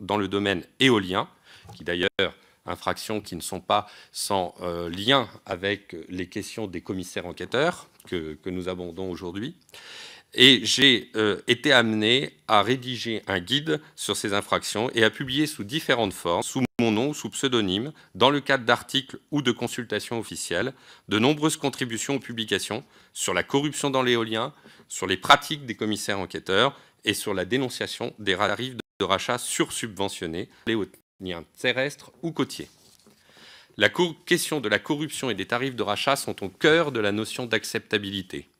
dans le domaine éolien, qui d'ailleurs, infractions qui ne sont pas sans lien avec les questions des commissaires enquêteurs que nous abordons aujourd'hui. Et j'ai été amené à rédiger un guide sur ces infractions et à publier sous différentes formes, sous mon nom ou sous pseudonyme, dans le cadre d'articles ou de consultations officielles, de nombreuses contributions aux publications sur la corruption dans l'éolien, sur les pratiques des commissaires enquêteurs et sur la dénonciation des tarifs de rachat sursubventionnés, les hautniens terrestres ou côtiers. La question de la corruption et des tarifs de rachat sont au cœur de la notion d'acceptabilité.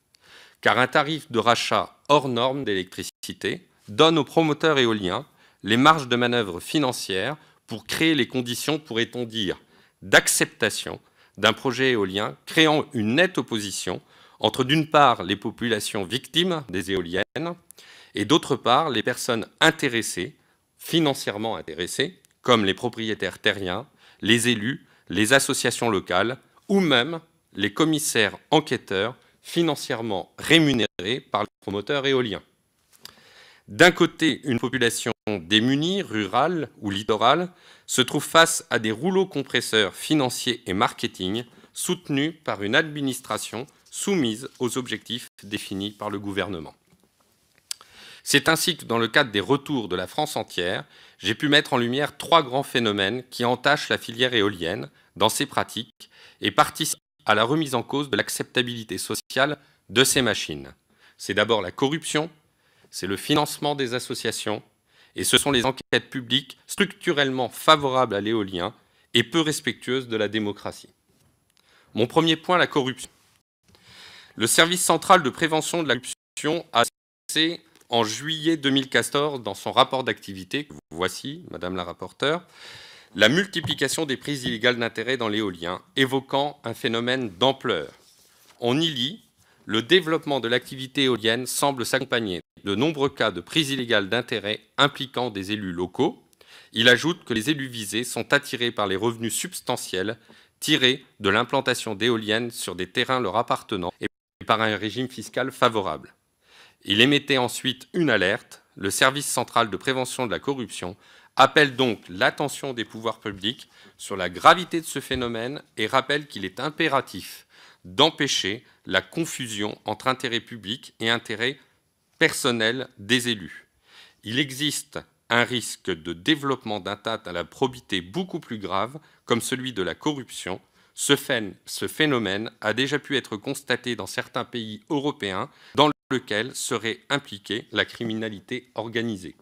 Car un tarif de rachat hors norme d'électricité donne aux promoteurs éoliens les marges de manœuvre financières pour créer les conditions, pourrait-on dire, d'acceptation d'un projet éolien, créant une nette opposition entre d'une part les populations victimes des éoliennes et d'autre part les personnes intéressées, financièrement intéressées, comme les propriétaires terriens, les élus, les associations locales ou même les commissaires enquêteurs financièrement rémunérés par les promoteurs éoliens. D'un côté, une population démunie, rurale ou littorale, se trouve face à des rouleaux compresseurs financiers et marketing soutenus par une administration soumise aux objectifs définis par le gouvernement. C'est ainsi que, dans le cadre des retours de la France entière, j'ai pu mettre en lumière trois grands phénomènes qui entachent la filière éolienne dans ses pratiques et participent à la remise en cause de l'acceptabilité sociale de ces machines. C'est d'abord la corruption, c'est le financement des associations, et ce sont les enquêtes publiques structurellement favorables à l'éolien et peu respectueuses de la démocratie. Mon premier point, la corruption. Le service central de prévention de la corruption a annoncé en juillet 2014, dans son rapport d'activité, que vous voici, Madame la rapporteure, la multiplication des prises illégales d'intérêt dans l'éolien, évoquant un phénomène d'ampleur. On y lit « Le développement de l'activité éolienne semble s'accompagner de nombreux cas de prises illégales d'intérêt impliquant des élus locaux. Il ajoute que les élus visés sont attirés par les revenus substantiels tirés de l'implantation d'éoliennes sur des terrains leur appartenant et par un régime fiscal favorable. » Il émettait ensuite une alerte. Le service central de prévention de la corruption appelle donc l'attention des pouvoirs publics sur la gravité de ce phénomène et rappelle qu'il est impératif d'empêcher la confusion entre intérêt public et intérêt personnel des élus. Il existe un risque de développement d'un tas à la probité beaucoup plus grave, comme celui de la corruption. Ce phénomène a déjà pu être constaté dans certains pays européens dans lesquels serait impliquée la criminalité organisée.